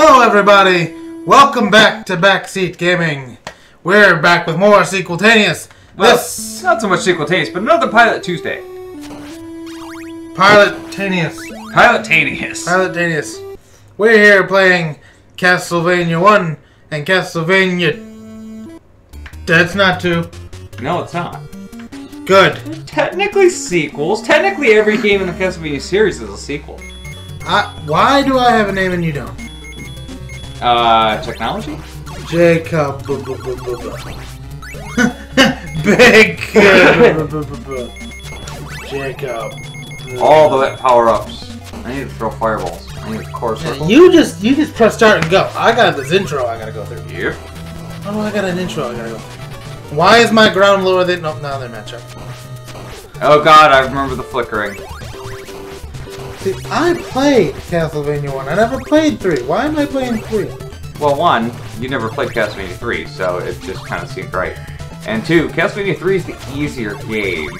Hello everybody! Welcome back to Backseat Gaming. We're back with more Sequeltaneous. Well, this... not so much Sequeltaneous, but another Pilot Tuesday. Pilot-taneous. We're here playing Castlevania 1 and Castlevania... That's not 2. No, it's not. Good. They're technically sequels. Technically every game in the Castlevania series is a sequel. Why do I have a name and you don't? Technology? Jacob. Big Jacob. All the wet power-ups. I need to throw fireballs. I need a core circle. You just press start and go. I got this intro I gotta go through. Yep. Oh, I got an intro I gotta go through. Why is my ground lower than... Nope, now they match up. Oh god, I remember the flickering. See, I played Castlevania 1. I never played 3. Why am I playing 3? Well, 1, you never played Castlevania 3, so it just kind of seemed right. And 2, Castlevania 3 is the easier game.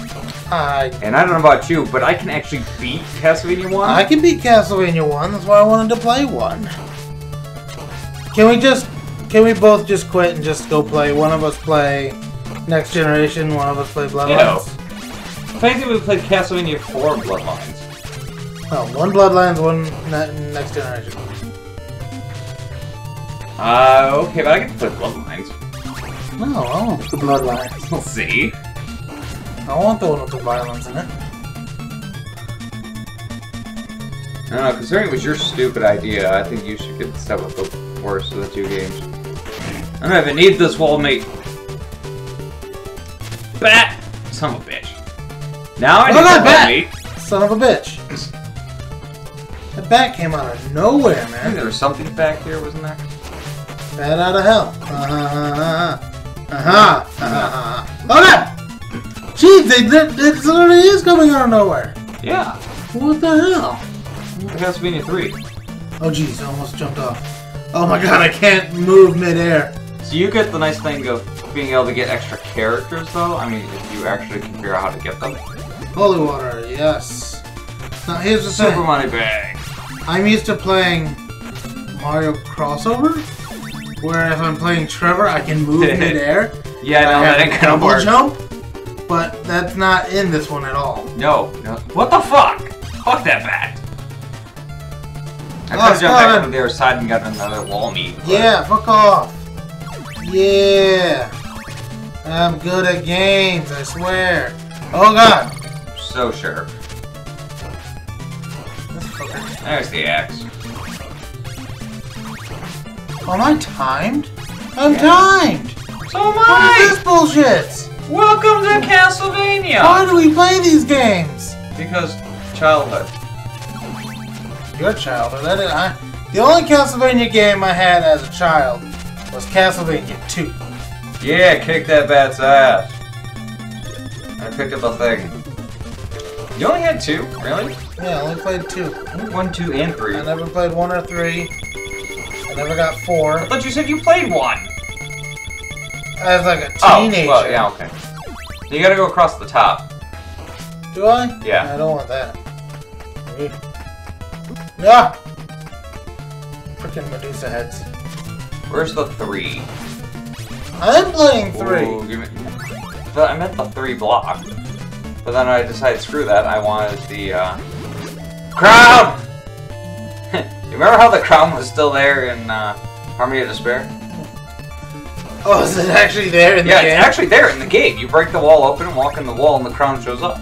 And I don't know about you, but I can actually beat Castlevania 1. I can beat Castlevania 1. That's why I wanted to play 1. Can we both just quit and just go play? One of us play Next Generation, one of us play Bloodlines. I think we played Castlevania 4 Bloodlines. Oh, one Bloodlines, one Next Generation. Okay, but I can play Bloodlines. No, I want the Bloodlines. We'll see. I want the one with the violence in it. I don't know, considering it was your stupid idea, I think you should get the stuff with the worst of the two games. I don't even need this wall, mate. Bat! Son of a bitch. Now I need the wall, mate. Son of a bitch. That bat came out of nowhere, man. There was something back here, wasn't there? Bat out of hell. Oh no! Jeez, it literally is coming out of nowhere. Yeah. What the hell? Castlevania 3. Oh jeez, I almost jumped off. Oh my god, I can't move midair. So you get the nice thing of being able to get extra characters, though. I mean, if you actually can figure out how to get them. Holy water, yes. Now here's the Super Money Bag. I'm used to playing Mario Crossover, where if I'm playing Trevor, I can move midair. Yeah, no, that ain't gonna work. Jump, but that's not in this one at all. No, no. What the fuck? Fuck that bat. I could've jumped back from the other side and got another wall meat. Yeah, fuck off. Yeah. I'm good at games, I swear. Oh god. So sure. There's the axe. Am I timed? I'm timed! So am I! What is this bullshit? Welcome to Castlevania! Why do we play these games? Because childhood. Your childhood? The only Castlevania game I had as a child was Castlevania 2. Yeah, kick that bat's ass. I picked up a thing. You only had 2, really? Yeah, I only played 2. 1, 2, and 3. I never played 1 or 3. I never got 4. I thought you said you played 1. I was like a teenager. Oh, well, yeah, okay. So you gotta go across the top. Do I? Yeah. I don't want that. Yeah. Frickin' Medusa heads. Where's the 3? I'm playing 3. Ooh, give me... I meant the 3 block. But then I decided, screw that, I wanted the, crown! You remember how the crown was still there in, Harmony of Despair? Oh, is it actually there in the game? Yeah, it's actually there in the game. You break the wall open and walk in the wall and the crown shows up.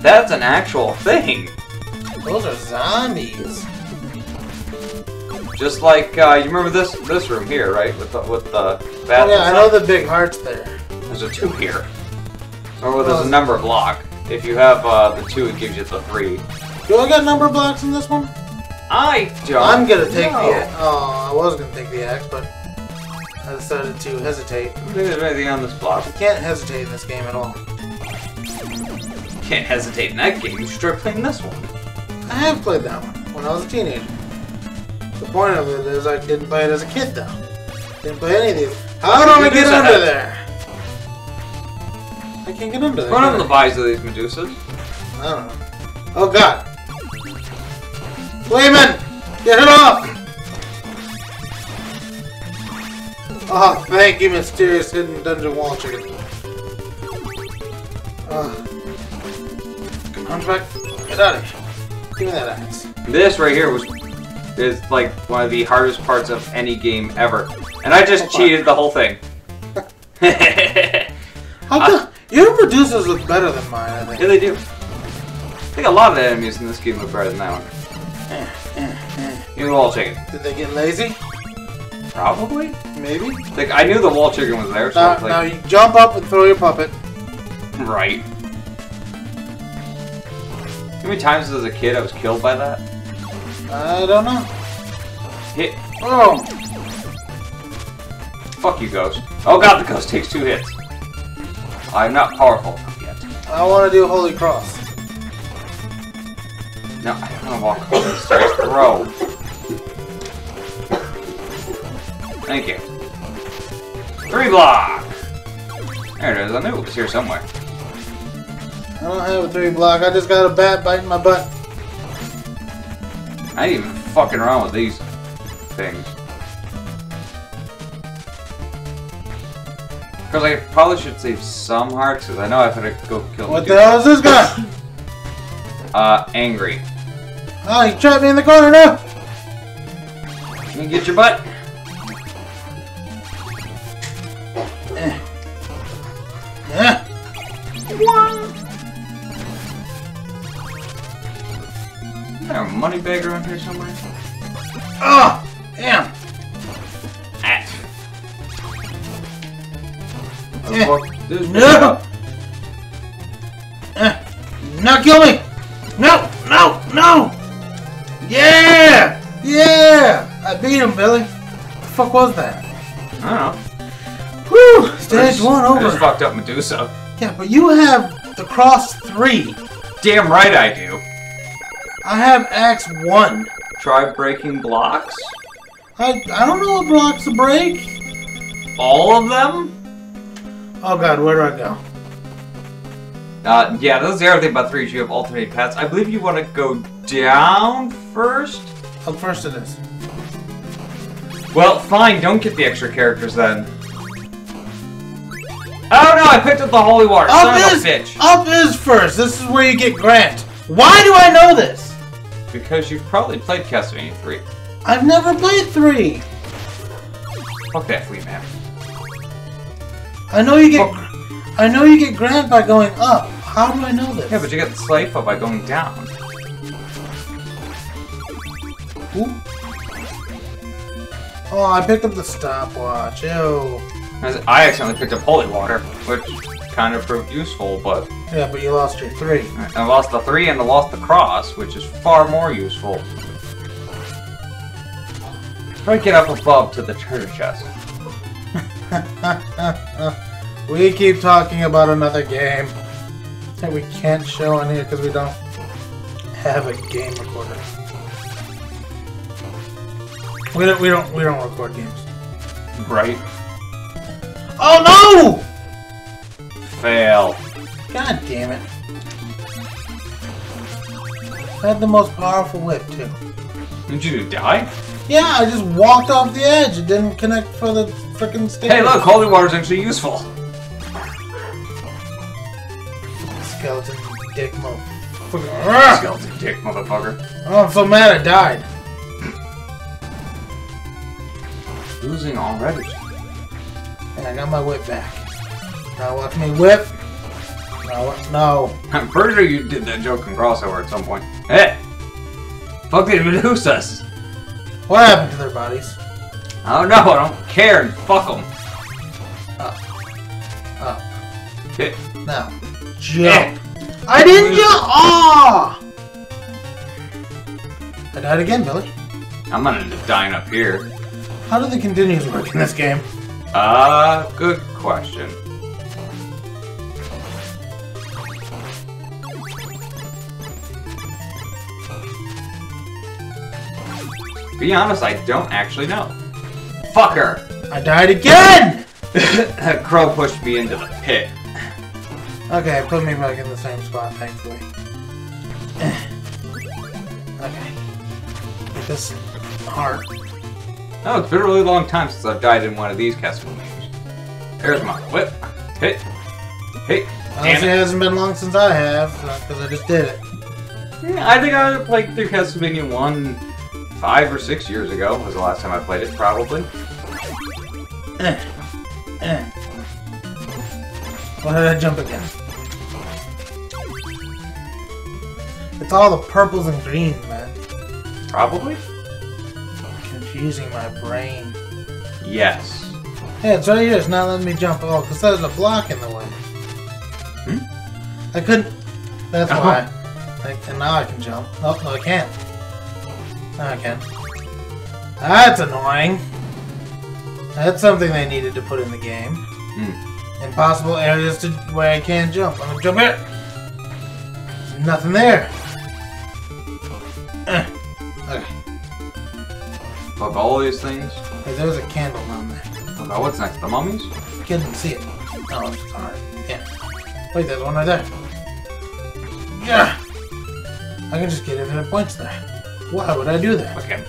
That's an actual thing. Those are zombies. Just like, you remember this room here, right? With the bath. Oh, yeah, I know the big heart's there. There's a 2 here. Or there's a number block. If you have the 2, it gives you the 3. Do I got number blocks in this one? I don't. I'm gonna take the axe. Oh, I was gonna take the axe, but I decided to hesitate. I don't think there's anything on this block. You can't hesitate in this game at all. You can't hesitate in that game. You should start playing this one. I have played that one when I was a teenager. The point of it is I didn't play it as a kid, though. Didn't play any of these. How do I get under there? I can't get under there. Run under the vise of these Medusas. I don't know. Oh god! Layman! Get it off! Ah, oh, thank you, mysterious hidden dungeon wall chicken. Come on, Hunchback. Get out of here. Give me that axe. This right here is like one of the hardest parts of any game ever. And I just cheated the whole thing. Your producers look better than mine, I think. Yeah, they do. I think a lot of the enemies in this game look better than that one. Even the wall chicken. Did they get lazy? Probably. Maybe. Like, I knew the wall chicken was there, so it's like... Now you jump up and throw your puppet. Right. How many times as a kid I was killed by that? I don't know. Hit. Oh! Fuck you, ghost. Oh god, the ghost takes 2 hits. I'm not powerful enough yet. I want to do Holy Cross. No, I don't want to walk over this throw. Thank you. 3 block! There it is, I knew it was here somewhere. I don't have a 3 block, I just got a bat biting my butt. I ain't even fucking around with these things. Because I probably should save some hearts, because I know I've had to go kill them. What the hell is this guy? Angry. Oh, he trapped me in the corner now! Can you get your butt? Is there a money bag around here somewhere? Oh! Damn! No! Not kill me! No! No! No! Yeah! Yeah! I beat him, Billy. What the fuck was that? I don't know. Whew! Stage 1 over. I just fucked up Medusa. Yeah, but you have the Cross 3. Damn right I do. I have Axe 1. Try breaking blocks? I don't know what blocks to break. All of them? Oh god, where do I go? Yeah, that's the other thing about 3 is you have alternate paths. I believe you want to go down first? Up first it is. Well, fine, don't get the extra characters then. Oh no, I picked up the holy water, son of a bitch! Up is first, this is where you get Grant. Why do I know this? Because you've probably played Castlevania 3. I've never played 3! Fuck that flea map. I know you get Grant by going up. How do I know this? Yeah, but you get the Slifer by going down. Ooh. Oh, I picked up the stopwatch. Ew. I accidentally picked up holy water, which kind of proved useful, but... Yeah, but you lost your 3. I lost the 3 and I lost the cross, which is far more useful. Try to get up above to the treasure chest. We keep talking about another game that we can't show on here because we don't have a game recorder. We don't record games. Right. Oh no! Fail. God damn it. I had the most powerful whip too. Did you die? Yeah, I just walked off the edge. It didn't connect for the frickin' stage. Hey, look, holy water's actually useful. Skeleton dick motherfucker. Skeleton dick motherfucker. Oh, I'm so mad I died. Losing already. And I got my whip back. Now watch me whip. No. I'm pretty sure you did that joke in crossover at some point. Hey! Fuck the Medusas! What happened to their bodies? I don't know, I don't care, and fuck them. Up. Up. Hit. Now. Jump. Hit. I didn't jump! Aw! Oh! I died again, Billy. I'm gonna just dying up here. How do the continues work in this game? Good question. Be honest, I don't actually know. Fucker! I died again! That crow pushed me into the pit. Okay, put me back in the same spot, thankfully. Okay. Get this heart. Oh, it's been a really long time since I've died in one of these Castlevanias. There's my whip. Hey. Hey. Honestly, it hasn't been long since I have, because I just did it. Yeah, I think I played through Castlevania 1 5 or 6 years ago, was the last time I played it, probably. Why did I jump again? It's all the purples and greens, man. Probably? Confusing my brain. Yes. Yeah, it's right here. It's not letting me jump at all, because there's a block in the way. Hmm? I couldn't... That's why. And now I can jump. Oh, no, I can't. Now I can. That's annoying. That's something they needed to put in the game. Hmm. Impossible areas to where I can't jump. I'm gonna jump here. There's nothing there. Okay. Fuck all these things. Hey, there's a candle down there. Oh, what's next? The mummies? I couldn't see it. Oh, it's alright. Yeah. Wait, there's one right there. Yeah. I can just get infinite points there. Why would I do that? Okay.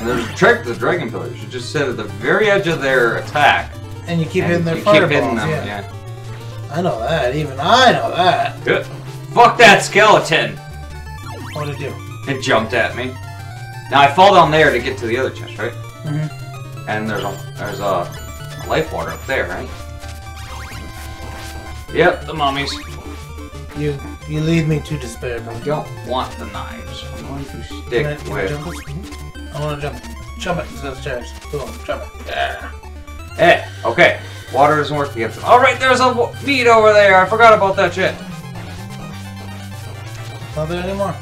And there's a trick to the dragon pillars. You just sit at the very edge of their attack. And you keep hitting their fireballs. Yeah. I know that. Even I know that. Good. Fuck that skeleton! What'd it do? It jumped at me. Now I fall down there to get to the other chest, right? Mm-hmm. And there's a life water up there, right? Yep, the mummies. You lead me to despair, but I don't want the knives. I'm going to stick with... I want to jump it to those chairs. Boom, jump it. Yeah. Hey, okay. Water doesn't work against them. Alright, there's a meat over there! I forgot about that shit. Not there anymore.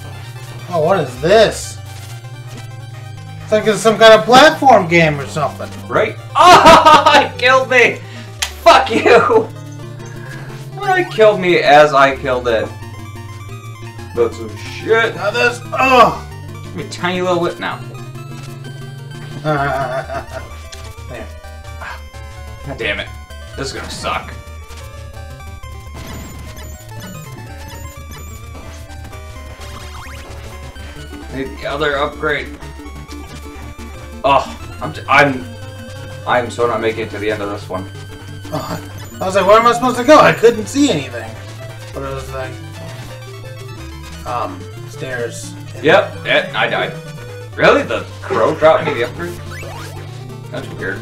Oh, what is this? It's like it's some kind of platform game or something. Right? Oh, it killed me! Fuck you! It killed me as I killed it. That's some shit. Now this. Oh, give me a tiny little whip now. There. God damn it. This is gonna suck. Need the other upgrade. Oh, I'm so not making it to the end of this one. Oh. I was like, where am I supposed to go? I couldn't see anything. But it was like... stairs. Yep, yeah, I died. Really? The crow dropped me the upgrade? That's weird.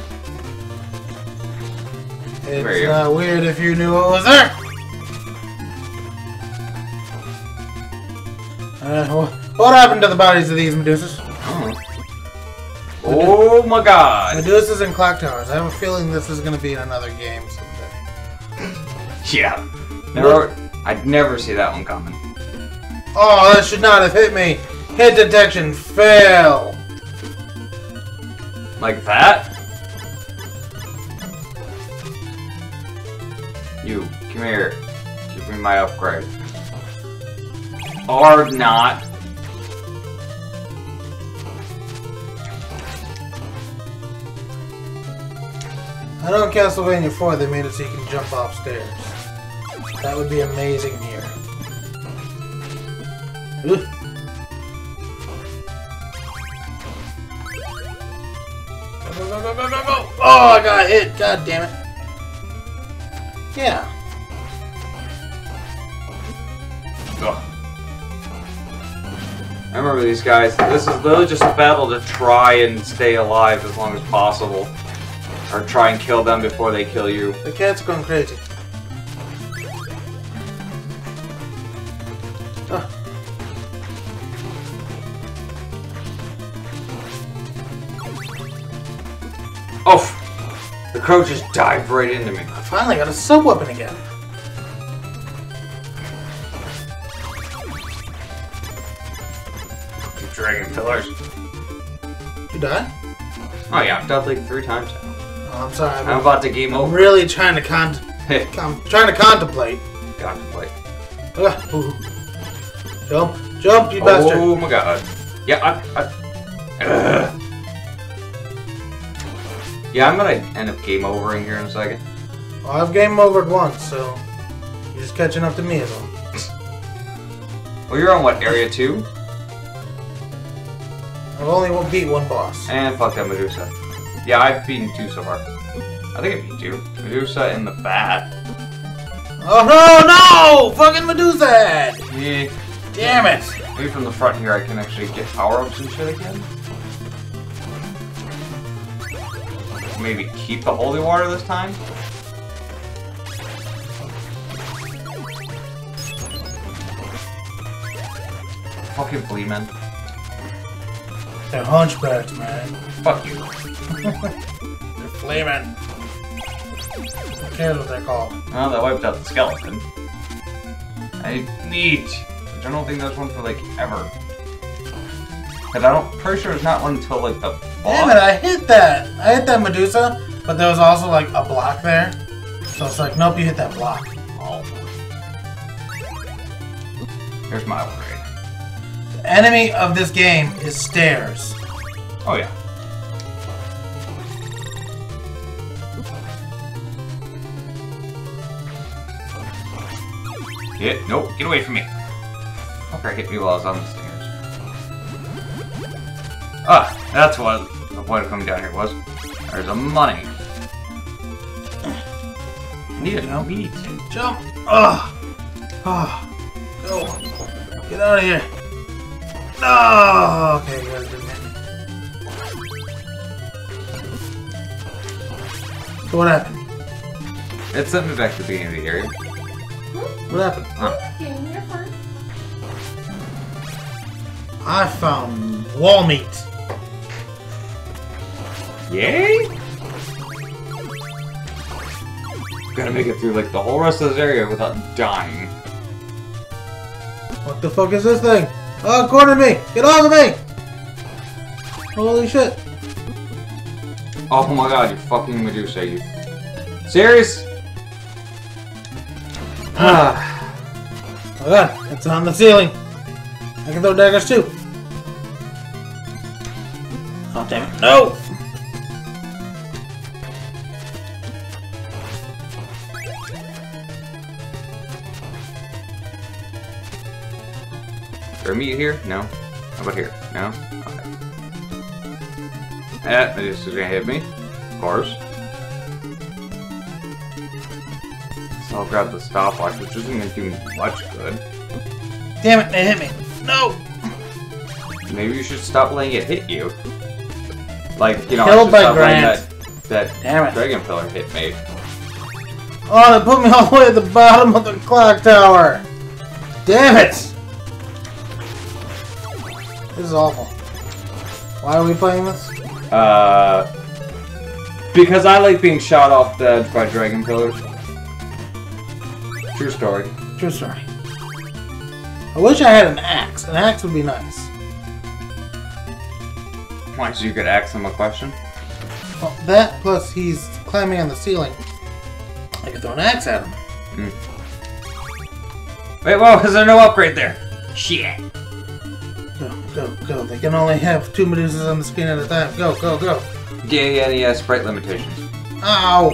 It's not weird if you knew what was there! What happened to the bodies of these Medusas? Oh my god! Medusas and clock towers. I have a feeling this is going to be in another game someday. Yeah. Never, I'd never see that one coming. Oh, that should not have hit me. Hit detection fail. Like that? You, come here. Give me my upgrade. Or not. I know in Castlevania 4 they made it so you can jump off stairs. That would be amazing here. Ooh. Go, go, go, go, go, go! Oh, I got hit! God damn it. Yeah. Ugh. I remember these guys. This is literally just a battle to try and stay alive as long as possible. Or try and kill them before they kill you. The cat's going crazy. Oh. Oh! The crow just dived right into me. I finally got a sub-weapon again. Fucking dragon pillars. You die? Oh yeah, I've died like 3 times now. I'm sorry. I'm about to game over. I'm really trying to contemplate. Contemplate. Jump. Jump, you bastard. Oh my god. Yeah, yeah, I'm gonna end up game overing here in a second. Well, I've game overed once, so you're just catching up to me as well. Oh, you're on what, area 2? I've only beat one boss. And fuck that Medusa. Yeah, I've beaten 2 so far. I think I beat 2. Medusa in the bat. Oh no, no! Fucking Medusa! Yeah. Damn it! Maybe from the front here I can actually get power-ups and shit again? Maybe keep the holy water this time? Fucking Bleeman. They're hunchbacks, man. Fuck you. They're flaming. Who cares what they're called? Oh, that wiped out the skeleton. Neat. I don't think there's one for, like, ever. But I'm pretty sure there's not one until, like, the boss. Damn it, I hit that! I hit that Medusa, but there was also, like, a block there. So it's like, nope, you hit that block. Oh. Here's my upgrade. The enemy of this game is stairs. Oh, yeah. Get, nope, get away from me. Fucker hit me while I was on the stairs. Ah, that's what the point of coming down here was. There's a money. Need a meat. Jump! Ugh! Ugh! Go! Get out of here! No! Okay, guys, good man. So what happened? It sent me back to the beginning of the area. What happened? I found wall meat. Yay! Gotta make it through like the whole rest of this area without dying. What the fuck is this thing? Oh, it cornered me! Get off of me! Holy shit! Oh my god, you fucking Medusa, you. Serious? Oh god, it's on the ceiling. I can throw daggers too. Oh damn it! No. Is there meat here? No. How about here? No. Okay. That just is gonna hit me, of course. So I'll grab the stopwatch, which isn't gonna do much good. Damn it! They hit me. No! Maybe you should stop letting it hit you. Like, you know, I should stop letting that dragon pillar hit me. Oh, they put me all the way at the bottom of the clock tower! Damn it! This is awful. Why are we playing this? Because I like being shot off the edge by dragon pillars. True story. True story. I wish I had an axe. An axe would be nice. Why, so you could ask him a question? Well, that plus he's climbing on the ceiling. I could throw an axe at him. Mm. Wait, whoa, is there no upgrade there? Shit. Go, go, go. They can only have 2 Medusas on the screen at a time. Go, go, go. Yeah, sprite limitations. Ow!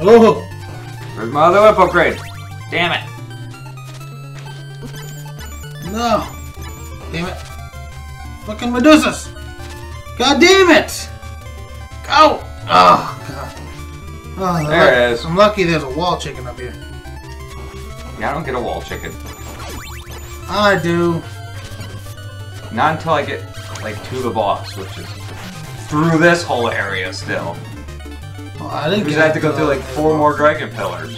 Oh! Where's my other whip upgrade? Damn it! No! Damn it! Fucking Medusas! God damn it! Go! Oh god! Oh, there it is. I'm lucky there's a wall chicken up here. Yeah, I don't get a wall chicken. I do. Not until I get like to the boss, which is through this whole area still. Well, I didn't because I have to go through like 4 more dragon pillars.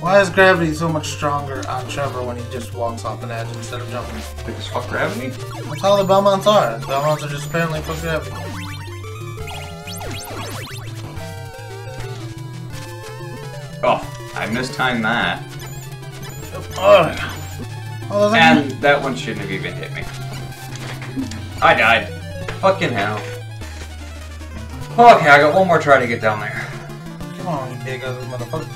Why is gravity so much stronger on Trevor when he just walks off an edge instead of jumping? Because fuck gravity? That's how the Belmonts are. The Belmonts are just apparently fuck gravity. Oh, I mistimed that. Oh, and that one shouldn't have even hit me. I died. Fucking hell. Okay, I got one more try to get down there. Come on, you big ugly motherfucker.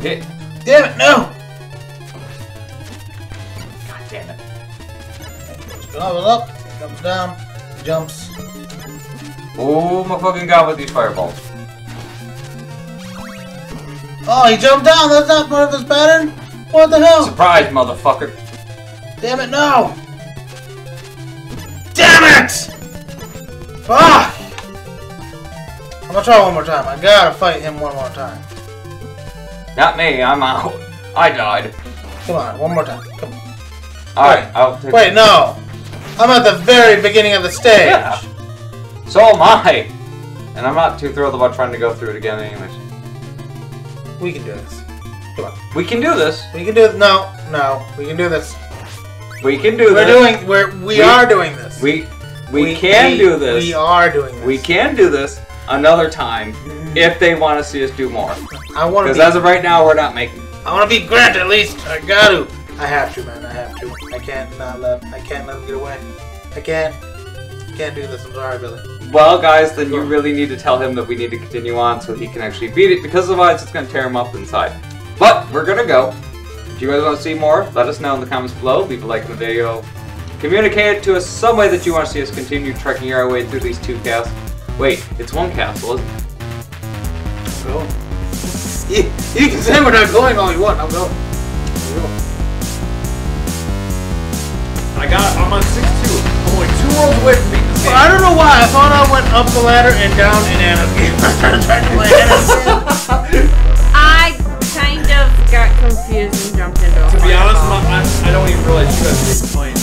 Hit. Damn it, no! God damn it. It goes up, it comes down, it jumps. Oh my fucking god with these fireballs. Oh, he jumped down! That's not part of his pattern! What the hell? Surprise, motherfucker! Damn it, no! Damn it! Fuck! Ah! I'm gonna try one more time. I gotta fight him one more time. Not me, I'm out. I died. Come on, one more time. Come on. Alright, I'll take Wait, no! I'm at the very beginning of the stage! Yeah. So am I! And I'm not too thrilled about trying to go through it again anyways. We can do this. Come on. We can do this. We can do this. No, no. We can do this. We can do this. We're doing. We are doing this. We can do this. We are doing this. We can do this another time if they want to see us do more. I want to. Because as of right now, we're not making. I want to be Grant at least. I got to. I have to, man. I have to. I can't not let. I can't let them get away. I can't. Can't do this. I'm sorry, Billy. Well, guys, then you really need to tell him that we need to continue on so he can actually beat it, because otherwise it's going to tear him up inside. But we're going to go. If you guys want to see more, let us know in the comments below. Leave a like on the video. Communicate it to us some way that you want to see us continue trekking our way through these two castles. Wait, it's one castle, isn't it? Cool. You can say we're not going all you want. I'm going. I'm on 6-2. I'm only 2 rolls away from beating. Well, I don't know why. I thought I went up the ladder and down in Anna's game. I started trying to play Anna's game. I kind of got confused and jumped into a To be honest, I don't even realize you guys were playing.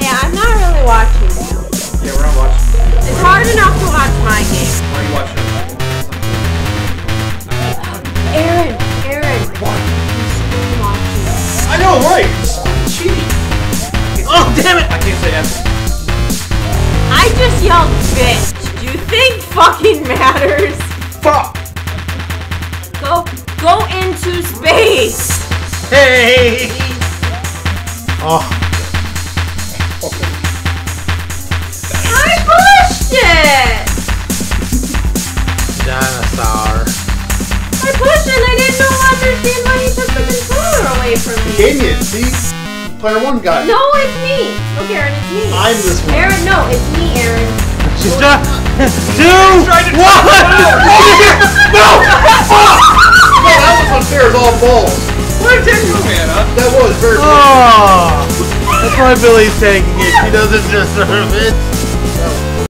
Yeah, I'm not really watching you. Yeah, we're not watching. It's hard enough to watch my game. Why are you watching? Aaron! Aaron! What? You're still watching. I know, right? I'm cheating. Oh, damn it! I can't say anything. I just yelled, bitch. Do you think fucking matters? Fuck. Go into space. Hey. Oh. Okay. I pushed it. Dinosaur. I pushed it. I didn't know understand why he took the controller away from me. Idiot. See. Player one guy. No, it's me. Look, Aaron, it's me. I'm this one. Aaron, no, it's me, Aaron. She's done. 2, 1. No! Fuck! Man, that was unfair as all balls. What did you, Anna? That was very. Oh. That's why Billy's taking it. She doesn't deserve it.